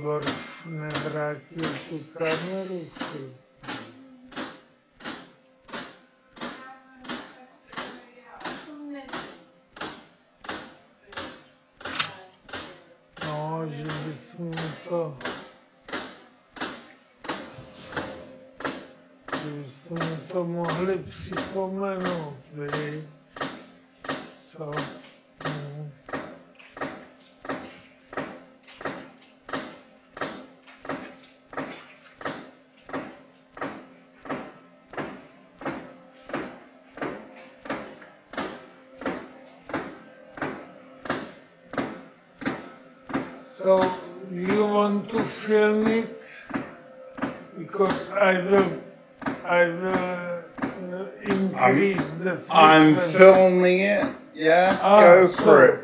Borf nevrátil tu kameru. No, že bys mu to... Že bys mu to mohli připomenout, vy. Co? So you want to film it, because I will increase the frequency. I'm filming it. Yeah, ah, go for it.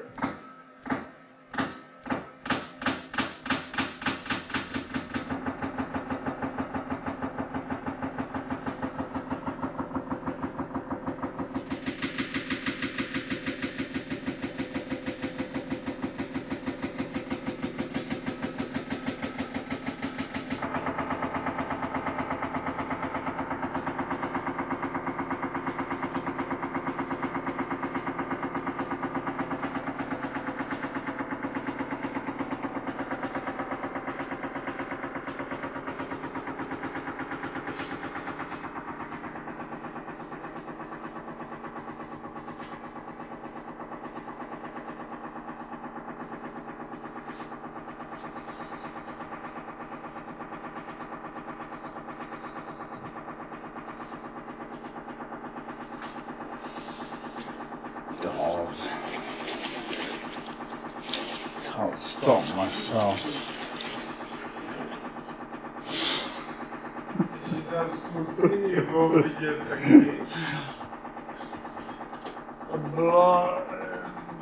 Can't stop myself. Bylo,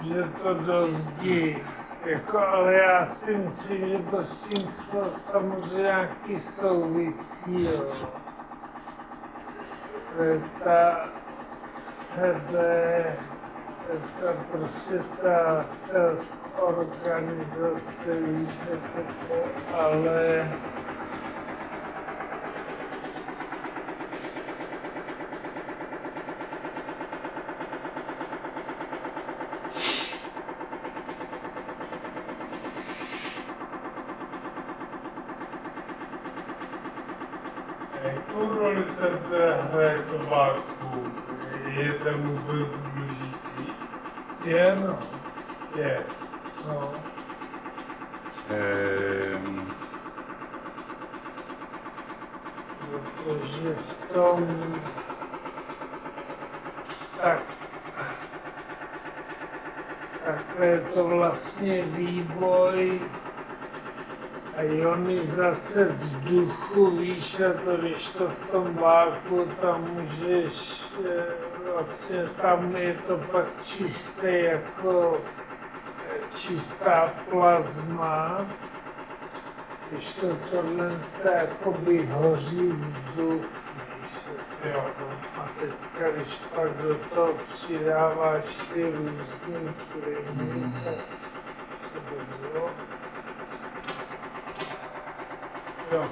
že to do zdi. Jako, ale já si myslím, že to s tím samozřejmě nějaký souvisí. Ta sebe... Ta prostě ta self-organizace, víte, to, ale... Jakou roli tam teda hraje to vákuum? Je tam vůbec důležitý? Je, no. Je. No. Protože v tom... Tak... Takhle je to vlastně výboj a ionizace vzduchu, víš, a to, když to v tom váku, tam můžeš... Vlastně tam je to pak čisté jako čistá plazma, když to tohle jakoby hoří vzduch, jo. A teďka, když pak do toho přidáváš ty různý plyny, tak to by bylo. Jo.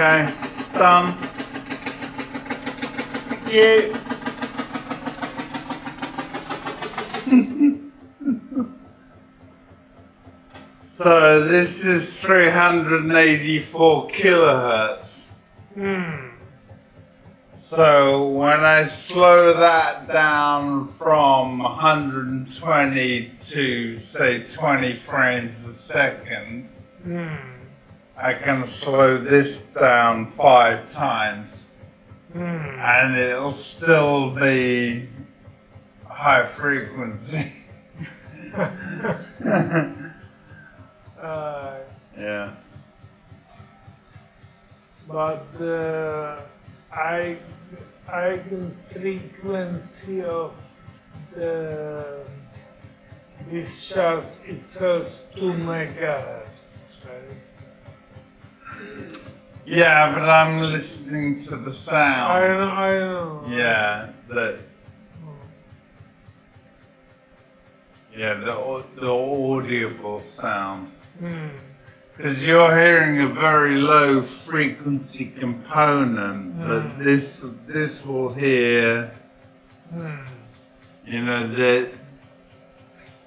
Okay, done. Yeah. So this is 384 kilohertz. Mm. So when I slow that down from 120 to say 20 frames a second, I can slow this down 5 times, and it'll still be high frequency. Yeah. But the eigen frequency of the discharge itself 2 megahertz, right? Yeah, but I'm listening to the sound. I know. Yeah, the audible sound. Because you're hearing a very low frequency component, but this will hear, you know, that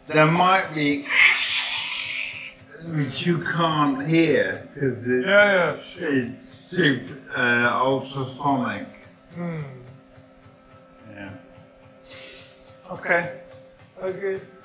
there might be which you can't hear because it's super ultrasonic. Yeah. Okay. Okay.